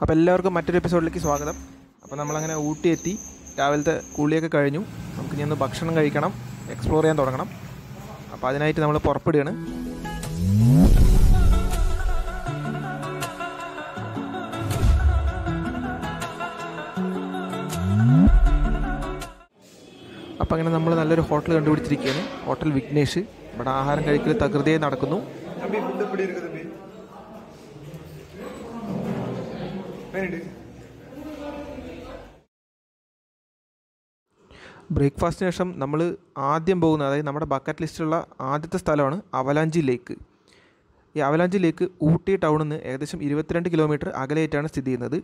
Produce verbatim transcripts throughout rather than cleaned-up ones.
അപ്പോൾ എല്ലാവർക്കും മറ്റൊരു എപ്പിസോഡിലേക്ക് സ്വാഗതം. അപ്പോൾ നമ്മൾ അങ്ങനെ ഊട്ടി എത്തി, രാവിലത്തെ കൂളിയൊക്കെ കഴിഞ്ഞു. നമുക്ക് ഇനി ഒന്ന് ഭക്ഷണം കഴിക്കണം, എക്സ്പ്ലോർ ചെയ്യാൻ തുടങ്ങണം. അപ്പോൾ അതിനായിട്ട് നമ്മൾ പുറപ്പെടുകയാണ്. അപ്പോൾ അങ്ങനെ നമ്മൾ നല്ലൊരു ഹോട്ടൽ കണ്ടുപിടിച്ചിരിക്കുകയാണ്, ഹോട്ടൽ വിഘ്നേഷ്. ഇവിടെ ആഹാരം കഴിക്കൽ തകൃതിയായി നടക്കുന്നു. ബ്രേക്ക്ഫാസ്റ്റിന് ശേഷം നമ്മൾ ആദ്യം പോകുന്നത്, അതായത് നമ്മുടെ ബക്കറ്റ് ലിസ്റ്റിലുള്ള ആദ്യത്തെ സ്ഥലമാണ് അവലാഞ്ചി ലേക്ക്. ഈ അവലാഞ്ചി ലേക്ക് ഊട്ടി ടൗണിൽ നിന്ന് ഏകദേശം ഇരുപത്തിരണ്ട് കിലോമീറ്റർ അകലെയായിട്ടാണ് സ്ഥിതി ചെയ്യുന്നത്.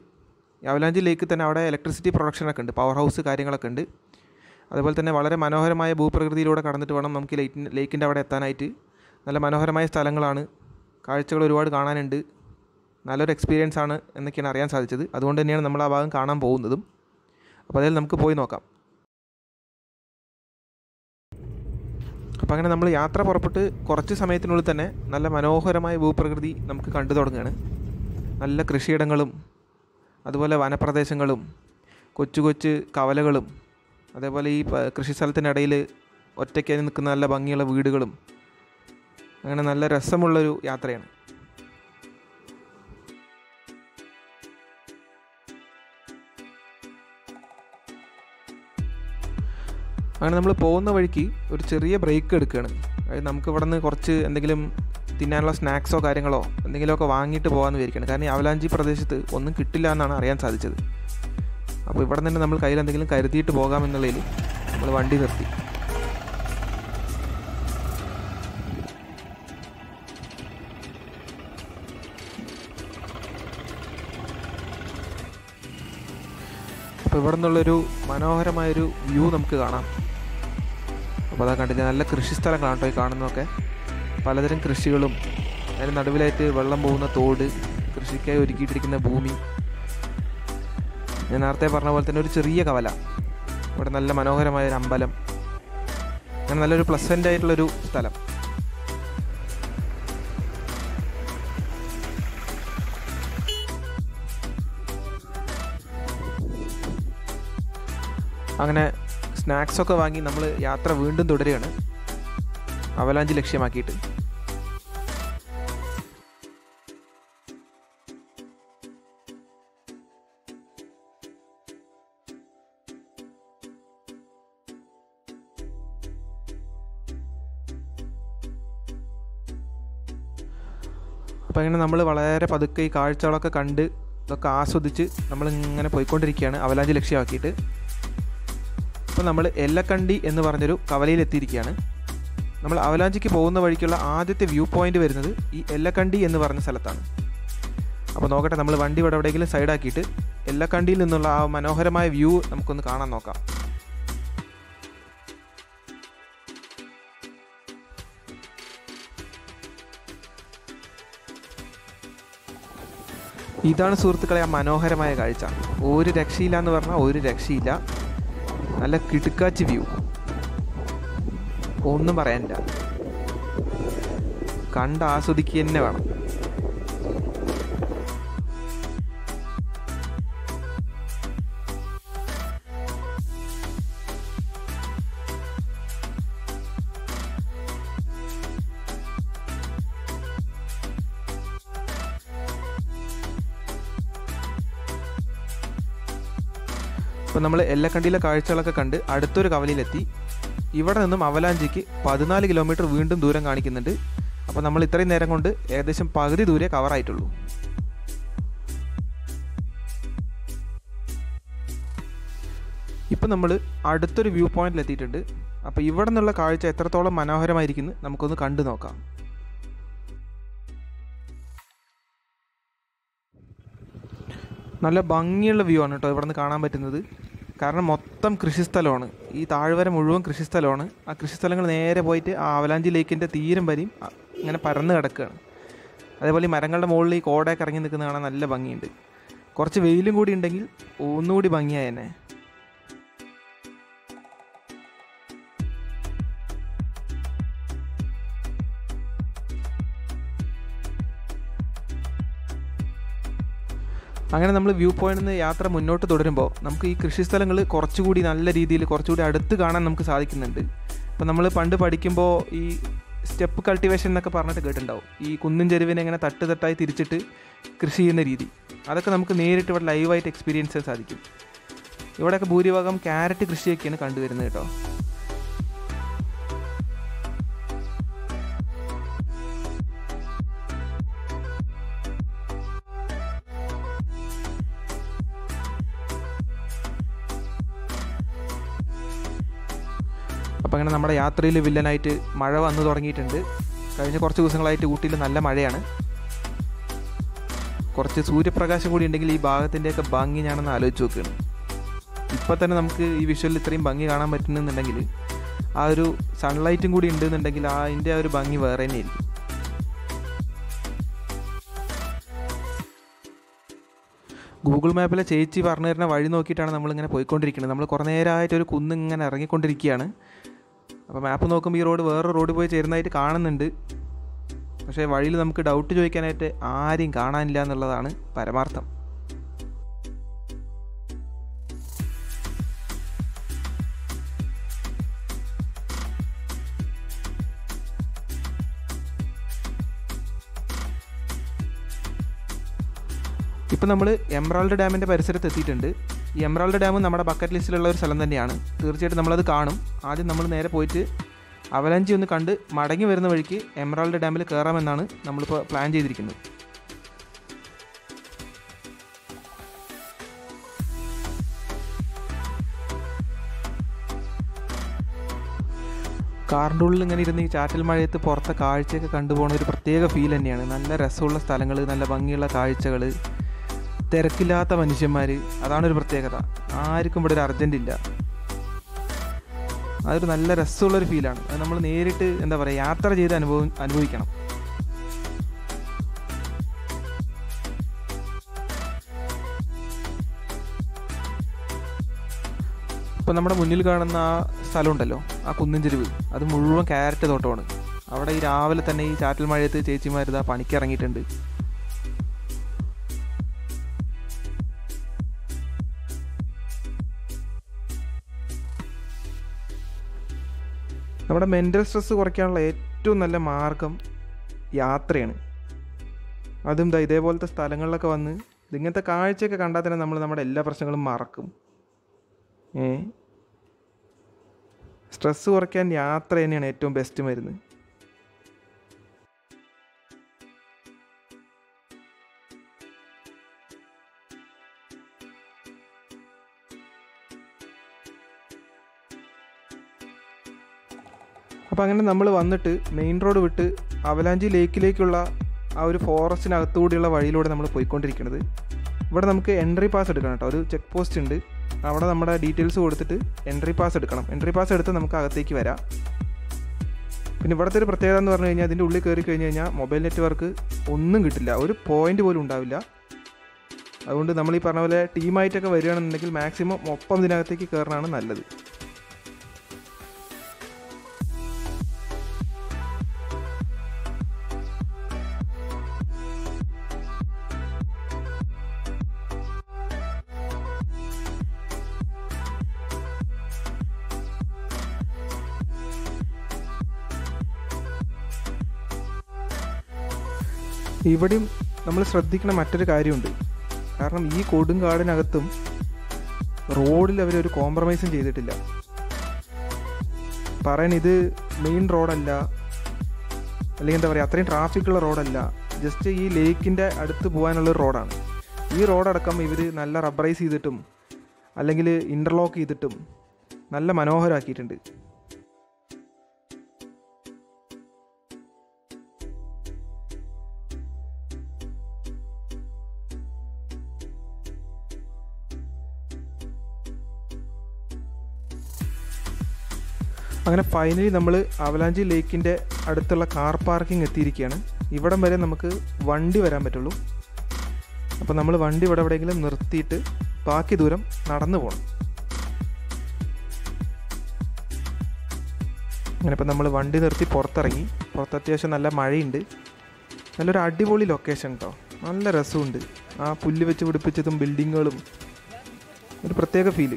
ഈ അവലാഞ്ചി ലേക്ക് തന്നെ അവിടെ ഇലക്ട്രിസിറ്റി പ്രൊഡക്ഷനൊക്കെ ഉണ്ട്, പവർ ഹൗസ് കാര്യങ്ങളൊക്കെ ഉണ്ട്. അതുപോലെ തന്നെ വളരെ മനോഹരമായ ഭൂപ്രകൃതിയിലൂടെ കടന്നിട്ട് വേണം നമുക്ക് ലേക്കിൻ്റെ ലേക്കിൻ്റെ അവിടെ എത്താനായിട്ട്. നല്ല മനോഹരമായ സ്ഥലങ്ങളാണ്, കാഴ്ചകൾ ഒരുപാട് കാണാനുണ്ട്, നല്ലൊരു എക്സ്പീരിയൻസ് ആണ് എന്നൊക്കെയാണ് അറിയാൻ സാധിച്ചത്. അതുകൊണ്ട് തന്നെയാണ് നമ്മൾ ആ ഭാഗം കാണാൻ പോകുന്നതും. അപ്പോൾ അതിൽ നമുക്ക് പോയി നോക്കാം. അപ്പോൾ അങ്ങനെ നമ്മൾ യാത്ര പുറപ്പെട്ട് കുറച്ച് സമയത്തിനുള്ളിൽ തന്നെ നല്ല മനോഹരമായ ഭൂപ്രകൃതി നമുക്ക് കണ്ടു തുടങ്ങുകയാണ്. നല്ല കൃഷിയിടങ്ങളും അതുപോലെ വനപ്രദേശങ്ങളും കൊച്ചു കൊച്ചു കവലകളും അതേപോലെ ഈ കൃഷി സ്ഥലത്തിനിടയിൽ ഒറ്റയ്ക്കായി നിൽക്കുന്ന നല്ല ഭംഗിയുള്ള വീടുകളും, അങ്ങനെ നല്ല രസമുള്ളൊരു യാത്രയാണ്. അങ്ങനെ നമ്മൾ പോകുന്ന വഴിക്ക് ഒരു ചെറിയ ബ്രേക്ക് എടുക്കുകയാണ്. അതായത് നമുക്ക് ഇവിടെ നിന്ന് കുറച്ച് എന്തെങ്കിലും തിന്നാനുള്ള സ്നാക്സോ കാര്യങ്ങളോ എന്തെങ്കിലുമൊക്കെ വാങ്ങിയിട്ട് പോകാമെന്ന് വിചാരിക്കുകയാണ്. കാരണം ഈ അവലാഞ്ചി പ്രദേശത്ത് ഒന്നും കിട്ടില്ല എന്നാണ് അറിയാൻ സാധിച്ചത്. അപ്പോൾ ഇവിടെ തന്നെ നമ്മൾ കയ്യിൽ എന്തെങ്കിലും കരുതിയിട്ട് പോകാമെന്നുള്ളതിൽ നമ്മൾ വണ്ടി നിർത്തി. അപ്പോൾ ഇവിടെ നിന്നുള്ളൊരു മനോഹരമായൊരു വ്യൂ നമുക്ക് കാണാം. അപ്പോൾ അതാ കണ്ടിട്ട് നല്ല കൃഷി സ്ഥലങ്ങളാണ് കേട്ടോ ഈ കാണുന്നതൊക്കെ. പലതരം കൃഷികളും അതിന് നടുവിലായിട്ട് വെള്ളം പോകുന്ന തോട്, കൃഷിക്കായി ഒരുക്കിയിട്ടിരിക്കുന്ന ഭൂമി. ഞാൻ നേരത്തെ പറഞ്ഞ പോലെ തന്നെ ഒരു ചെറിയ കവല, ഇവിടെ നല്ല മനോഹരമായൊരു അമ്പലം, അങ്ങനെ നല്ലൊരു പ്ലസൻ്റ് ആയിട്ടുള്ളൊരു സ്ഥലം. അങ്ങനെ സ്നാക്സൊക്കെ വാങ്ങി നമ്മൾ യാത്ര വീണ്ടും തുടരുകയാണ്, അവലാഞ്ചി ലക്ഷ്യമാക്കിയിട്ട്. അപ്പോൾ അങ്ങനെ നമ്മൾ വളരെ പതുക്കെ ഈ കാഴ്ചകളൊക്കെ കണ്ട് ഇതൊക്കെ ആസ്വദിച്ച് നമ്മളിങ്ങനെ പോയിക്കൊണ്ടിരിക്കുകയാണ് അവലാഞ്ചി ലക്ഷ്യമാക്കിയിട്ട്. അപ്പോൾ നമ്മൾ എല്ലക്കണ്ടി എന്ന് പറഞ്ഞൊരു കവലയിലെത്തിയിരിക്കുകയാണ്. നമ്മൾ അവലാഞ്ചിക്ക് പോകുന്ന വഴിക്കുള്ള ആദ്യത്തെ വ്യൂ പോയിൻ്റ് വരുന്നത് ഈ എല്ലക്കണ്ടി എന്ന് പറഞ്ഞ സ്ഥലത്താണ്. അപ്പോൾ നോക്കട്ടെ, നമ്മൾ വണ്ടി ഇവിടെ എവിടെയെങ്കിലും സൈഡാക്കിയിട്ട് എല്ലക്കണ്ടിയിൽ നിന്നുള്ള ആ മനോഹരമായ വ്യൂ നമുക്കൊന്ന് കാണാൻ നോക്കാം. ഇതാണ് സുഹൃത്തുക്കളെ ആ മനോഹരമായ കാഴ്ച. ഒരു രക്ഷയില്ല എന്ന് പറഞ്ഞാൽ ഒരു രക്ഷയില്ല. നല്ല കിടുക്കാച്ചി വ്യൂ, ഒന്നും പറയാനില്ല. കണ്ട് ആസ്വദിക്കുക തന്നെ വേണം. അപ്പോൾ നമ്മൾ എല്ലക്കണ്ടിയിലെ കാഴ്ചകളൊക്കെ കണ്ട് അടുത്തൊരു കവലയിലെത്തി. ഇവിടെ നിന്നും അവലാഞ്ചിക്ക് പതിനാല് കിലോമീറ്റർ വീണ്ടും ദൂരം കാണിക്കുന്നുണ്ട്. അപ്പോൾ നമ്മൾ ഇത്രയും നേരം കൊണ്ട് ഏകദേശം പകുതി ദൂരെ കവറായിട്ടുള്ളൂ. ഇപ്പം നമ്മൾ അടുത്തൊരു വ്യൂ പോയിന്റിലെത്തിയിട്ടുണ്ട്. അപ്പോൾ ഇവിടെ നിന്നുള്ള കാഴ്ച എത്രത്തോളം മനോഹരമായിരിക്കുന്നു നമുക്കൊന്ന് കണ്ടു നോക്കാം. നല്ല ഭംഗിയുള്ള വ്യൂ ആണ് കേട്ടോ ഇവിടെ നിന്ന് കാണാൻ പറ്റുന്നത്. കാരണം മൊത്തം കൃഷിസ്ഥലമാണ്, ഈ താഴ്വര മുഴുവൻ കൃഷിസ്ഥലമാണ്. ആ കൃഷിസ്ഥലങ്ങൾ നേരെ പോയിട്ട് ആ അവലാഞ്ചി ലേക്കിൻ്റെ തീരം വരെയും ഇങ്ങനെ പരന്ന് കിടക്കുകയാണ്. അതേപോലെ ഈ മരങ്ങളുടെ മുകളിൽ ഈ കോടയൊക്കെ ഇറങ്ങി നിൽക്കുന്ന കാണാൻ നല്ല ഭംഗിയുണ്ട്. കുറച്ച് വെയിലും കൂടി ഉണ്ടെങ്കിൽ ഒന്നുകൂടി ഭംഗിയായേനെ. അങ്ങനെ നമ്മൾ വ്യൂ പോയിന്റിൽ നിന്ന് യാത്ര മുന്നോട്ട് തുടരുമ്പോൾ നമുക്ക് ഈ കൃഷിസ്ഥലങ്ങൾ കുറച്ചുകൂടി നല്ല രീതിയിൽ കുറച്ചുകൂടി അടുത്ത് കാണാൻ നമുക്ക് സാധിക്കുന്നുണ്ട്. അപ്പോൾ നമ്മൾ പണ്ട് പഠിക്കുമ്പോൾ ഈ സ്റ്റെപ്പ് കൾട്ടിവേഷൻ എന്നൊക്കെ പറഞ്ഞിട്ട് കേട്ടിട്ടുണ്ടാവും. ഈ കുന്നിൻ ചെരുവിനെ ഇങ്ങനെ തട്ട് തട്ടായി തിരിച്ചിട്ട് കൃഷി ചെയ്യുന്ന രീതി, അതൊക്കെ നമുക്ക് നേരിട്ട് ഇവിടെ ലൈവായിട്ട് എക്സ്പീരിയൻസ് ചെയ്യാൻ സാധിക്കും. ഇവിടെയൊക്കെ ഭൂരിഭാഗം ക്യാരറ്റ് കൃഷിയൊക്കെയാണ് കണ്ടുവരുന്നത് കേട്ടോ. അപ്പോൾ അങ്ങനെ നമ്മുടെ യാത്രയിൽ വില്ലനായിട്ട് മഴ വന്നു തുടങ്ങിയിട്ടുണ്ട്. കഴിഞ്ഞ കുറച്ച് ദിവസങ്ങളായിട്ട് ഊട്ടിയിൽ നല്ല മഴയാണ്. കുറച്ച് സൂര്യപ്രകാശം കൂടി ഉണ്ടെങ്കിൽ ഈ ഭാഗത്തിൻ്റെയൊക്കെ ഭംഗി ഞാനൊന്ന് ആലോചിച്ച് നോക്കുകയാണ്. ഇപ്പോൾ തന്നെ നമുക്ക് ഈ വിഷ്വലിൽ ഇത്രയും ഭംഗി കാണാൻ പറ്റുന്നുണ്ടെങ്കിൽ ആ ഒരു സൺലൈറ്റും കൂടി ഉണ്ടെന്നുണ്ടെങ്കിൽ അതിൻ്റെ ആ ഒരു ഭംഗി വേറെ തന്നെയായിരിക്കും. ഗൂഗിൾ മാപ്പിലെ ചേച്ചി പറഞ്ഞു തരുന്ന വഴി നോക്കിയിട്ടാണ് നമ്മളിങ്ങനെ പോയിക്കൊണ്ടിരിക്കുന്നത്. നമ്മൾ കുറേ നേരമായിട്ടൊരു കുന്നിങ്ങനെ ഇറങ്ങിക്കൊണ്ടിരിക്കുകയാണ്. അപ്പോൾ മാപ്പ് നോക്കുമ്പോൾ ഈ റോഡ് വേറെ റോഡ് പോയി ചേരുന്നതായിട്ട് കാണുന്നുണ്ട്. പക്ഷേ വഴിയിൽ നമുക്ക് ഡൗട്ട് ചോദിക്കാനായിട്ട് ആരെയും കാണാനില്ല എന്നുള്ളതാണ് പരമാർത്ഥം. ഇപ്പോൾ നമ്മൾ എമറാൾഡ് ഡാമിൻ്റെ പരിസരത്ത് എത്തിയിട്ടുണ്ട്. ഈ എമറാൾഡ് ഡാം നമ്മുടെ ബക്കറ്റ് ലിസ്റ്റിലുള്ള ഒരു സ്ഥലം തന്നെയാണ്. തീർച്ചയായിട്ടും നമ്മളത് കാണും. ആദ്യം നമ്മൾ നേരെ പോയിട്ട് അവലാഞ്ചി ഒന്ന് കണ്ട് മടങ്ങി വരുന്ന വഴിക്ക് എമറാൾഡ് ഡാമിൽ കയറാമെന്നാണ് നമ്മളിപ്പോൾ പ്ലാൻ ചെയ്തിരിക്കുന്നത്. കാറിൻ്റെ ഉള്ളിൽ ഇങ്ങനെ ഇരുന്ന് ഈ ചാറ്റൽ മഴയത്ത് പുറത്തെ കാഴ്ചയൊക്കെ കണ്ടുപോകുന്ന ഒരു പ്രത്യേക ഫീൽ തന്നെയാണ്. നല്ല രസമുള്ള സ്ഥലങ്ങൾ, നല്ല ഭംഗിയുള്ള കാഴ്ചകൾ, തിരക്കില്ലാത്ത മനുഷ്യന്മാർ, അതാണൊരു പ്രത്യേകത. ആർക്കും ഇവിടെ ഒരു അർജൻറ്റില്ല. അതൊരു നല്ല രസമുള്ളൊരു ഫീലാണ്. അത് നമ്മൾ നേരിട്ട് എന്താ പറയുക യാത്ര ചെയ്ത് അനുഭവം അനുഭവിക്കണം. ഇപ്പോൾ നമ്മുടെ മുന്നിൽ കാണുന്ന ആ സ്ഥലമുണ്ടല്ലോ, ആ കുന്നിൻ ചെരുവ്, അത് മുഴുവൻ ക്യാരറ്റ് തോട്ടമാണ്. അവിടെ ഈ രാവിലെ തന്നെ ഈ ചാറ്റൽ മഴയത്ത് ചേച്ചിമാർ ഇതാ പണിക്കിറങ്ങിയിട്ടുണ്ട്. നമ്മുടെ മെൻ്റൽ സ്ട്രെസ്സ് കുറയ്ക്കാനുള്ള ഏറ്റവും നല്ല മാർഗം യാത്രയാണ്. അതും ദാ ഇതേപോലത്തെ സ്ഥലങ്ങളിലൊക്കെ വന്ന് ഇങ്ങനത്തെ കാഴ്ചയൊക്കെ കണ്ടാൽ തന്നെ നമ്മൾ നമ്മുടെ എല്ലാ പ്രശ്നങ്ങളും മറക്കും. ഏ സ്ട്രെസ്സ് കുറയ്ക്കാൻ യാത്ര തന്നെയാണ് ഏറ്റവും ബെസ്റ്റ് മരുന്ന്. അപ്പോൾ അങ്ങനെ നമ്മൾ വന്നിട്ട് മെയിൻ റോഡ് വിട്ട് അവലാഞ്ചി ലേക്കിലേക്കുള്ള ആ ഒരു ഫോറസ്റ്റിനകത്തുകൂടിയുള്ള വഴിയിലൂടെ നമ്മൾ പോയിക്കൊണ്ടിരിക്കുന്നത്. ഇവിടെ നമുക്ക് എൻട്രി പാസ് എടുക്കണം കേട്ടോ. ഒരു ചെക്ക് പോസ്റ്റ് ഉണ്ട്, അവിടെ നമ്മുടെ ഡീറ്റെയിൽസ് കൊടുത്തിട്ട് എൻട്രി പാസ് എടുക്കണം. എൻട്രി പാസ് എടുത്ത് നമുക്ക് അകത്തേക്ക് വരാം. പിന്നെ ഇവിടുത്തെ ഒരു പ്രത്യേകത എന്ന് പറഞ്ഞു കഴിഞ്ഞാൽ അതിൻ്റെ ഉള്ളിൽ കയറി കഴിഞ്ഞ് കഴിഞ്ഞാൽ മൊബൈൽ നെറ്റ്വർക്ക് ഒന്നും കിട്ടില്ല, ഒരു പോയിൻ്റ് പോലും ഉണ്ടാവില്ല. അതുകൊണ്ട് നമ്മൾ ഈ പറഞ്ഞ പോലെ ടീമായിട്ടൊക്കെ വരികയാണെന്നുണ്ടെങ്കിൽ മാക്സിമം ഒപ്പം ഇതിനകത്തേക്ക് കയറാനാണ് നല്ലത്. ഇവിടെയും നമ്മൾ ശ്രദ്ധിക്കണ മറ്റൊരു കാര്യമുണ്ട്. കാരണം ഈ കൊടുങ്കാടിനകത്തും റോഡിൽ അവരൊരു കോംപ്രമൈസും ചെയ്തിട്ടില്ല. പറയാൻ ഇത് മെയിൻ റോഡല്ല, അല്ലെങ്കിൽ എന്താ പറയുക അത്രയും ട്രാഫിക്കുള്ള റോഡല്ല, ജസ്റ്റ് ഈ ലേക്കിൻ്റെ അടുത്ത് പോകാനുള്ള റോഡാണ്. ഈ റോഡടക്കം ഇവർ നല്ല റബ്ബറൈസ് ചെയ്തിട്ടും അല്ലെങ്കിൽ ഇൻ്റർലോക്ക് ചെയ്തിട്ടും നല്ല മനോഹരമാക്കിയിട്ടുണ്ട്. അങ്ങനെ ഫൈനലി നമ്മൾ അവലാഞ്ചി ലേക്കിൻ്റെ അടുത്തുള്ള കാർ പാർക്കിംഗ് എത്തിയിരിക്കുകയാണ്. ഇവിടം വരെ നമുക്ക് വണ്ടി വരാൻ പറ്റുള്ളൂ. അപ്പോൾ നമ്മൾ വണ്ടി ഇവിടെ എവിടെയെങ്കിലും നിർത്തിയിട്ട് ബാക്കി ദൂരം നടന്നു പോകണം. അങ്ങനെ ഇപ്പോൾ നമ്മൾ വണ്ടി നിർത്തി പുറത്തിറങ്ങി. പുറത്ത് അത്യാവശ്യം നല്ല മഴയുണ്ട്. നല്ലൊരു അടിപൊളി ലൊക്കേഷൻ കേട്ടോ, നല്ല രസമുണ്ട്. ആ പുല്ല് വെച്ച് പിടിപ്പിച്ചതും ബിൽഡിങ്ങുകളും ഒരു പ്രത്യേക ഫീല്.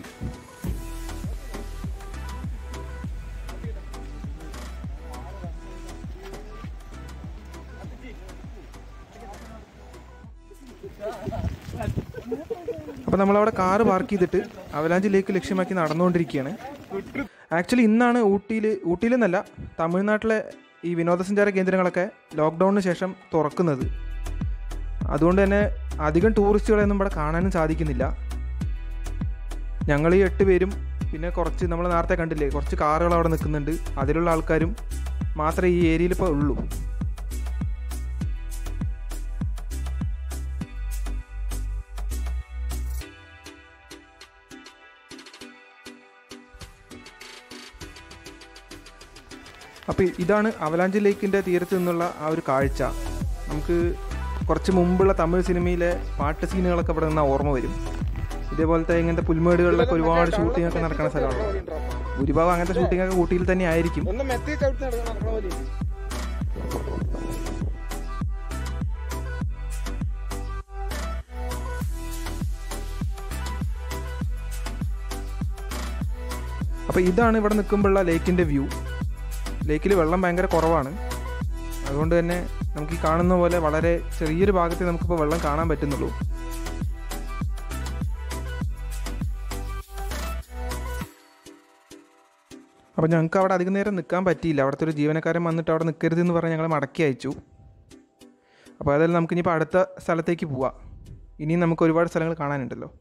അപ്പോൾ നമ്മളവിടെ കാറ് പാർക്ക് ചെയ്തിട്ട് അവലാഞ്ചി ലേക്ക് ലക്ഷ്യമാക്കി നടന്നുകൊണ്ടിരിക്കുകയാണ്. ആക്ച്വലി ഇന്നാണ് ഊട്ടിയിൽ ഊട്ടിയിലെന്നല്ല തമിഴ്നാട്ടിലെ ഈ വിനോദസഞ്ചാര കേന്ദ്രങ്ങളൊക്കെ ലോക്ക്ഡൗണിന് ശേഷം തുറക്കുന്നത്. അതുകൊണ്ട് തന്നെ അധികം ടൂറിസ്റ്റുകളെയൊന്നും ഇവിടെ കാണാനും സാധിക്കുന്നില്ല. ഞങ്ങൾ ഈ എട്ട് പേരും പിന്നെ കുറച്ച് നമ്മൾ നേരത്തെ കണ്ടില്ലേ കുറച്ച് കാറുകൾ അവിടെ നിൽക്കുന്നുണ്ട്, അതിലുള്ള ആൾക്കാരും മാത്രമേ ഈ ഏരിയയിൽ ഇപ്പോൾ ഉള്ളൂ. അപ്പോൾ ഇതാണ് അവലാഞ്ചി ലേക്കിൻ്റെ തീരത്ത് നിന്നുള്ള ആ ഒരു കാഴ്ച. നമുക്ക് കുറച്ച് മുമ്പുള്ള തമിഴ് സിനിമയിലെ പാട്ട് സീനുകളൊക്കെ ഇവിടെ നിന്നാൽ ഓർമ്മ വരും. ഇതേപോലത്തെ ഇങ്ങനത്തെ പുൽമേടുകളിലൊക്കെ ഒരുപാട് ഷൂട്ടിംഗ് ഒക്കെ നടക്കുന്ന സ്ഥലമാണ്. ഭൂരിഭാഗം അങ്ങനത്തെ ഷൂട്ടിംഗ് ഒക്കെ ഊട്ടിയിൽ തന്നെ ആയിരിക്കും. അപ്പോൾ ഇതാണ് ഇവിടെ നിൽക്കുമ്പോഴുള്ള ലേക്കിൻ്റെ വ്യൂ. ലേക്കിൽ വെള്ളം ഭയങ്കര കുറവാണ്, അതുകൊണ്ട് തന്നെ നമുക്ക് ഈ കാണുന്ന പോലെ വളരെ ചെറിയൊരു ഭാഗത്ത് നമുക്കിപ്പോൾ വെള്ളം കാണാൻ പറ്റുന്നുള്ളൂ. അപ്പോൾ ഞങ്ങൾക്ക് അവിടെ അധികം നേരം നിൽക്കാൻ പറ്റിയില്ല. അവിടുത്തെ ഒരു ജീവനക്കാരൻ വന്നിട്ട് അവിടെ നിൽക്കരുത് എന്ന് പറഞ്ഞ് ഞങ്ങൾ മടക്കി അയച്ചു. അപ്പോൾ അതെല്ലാം നമുക്കിനിപ്പോൾ അടുത്ത സ്ഥലത്തേക്ക് പോവാം. ഇനിയും നമുക്ക് ഒരുപാട് സ്ഥലങ്ങൾ കാണാനുണ്ടല്ലോ.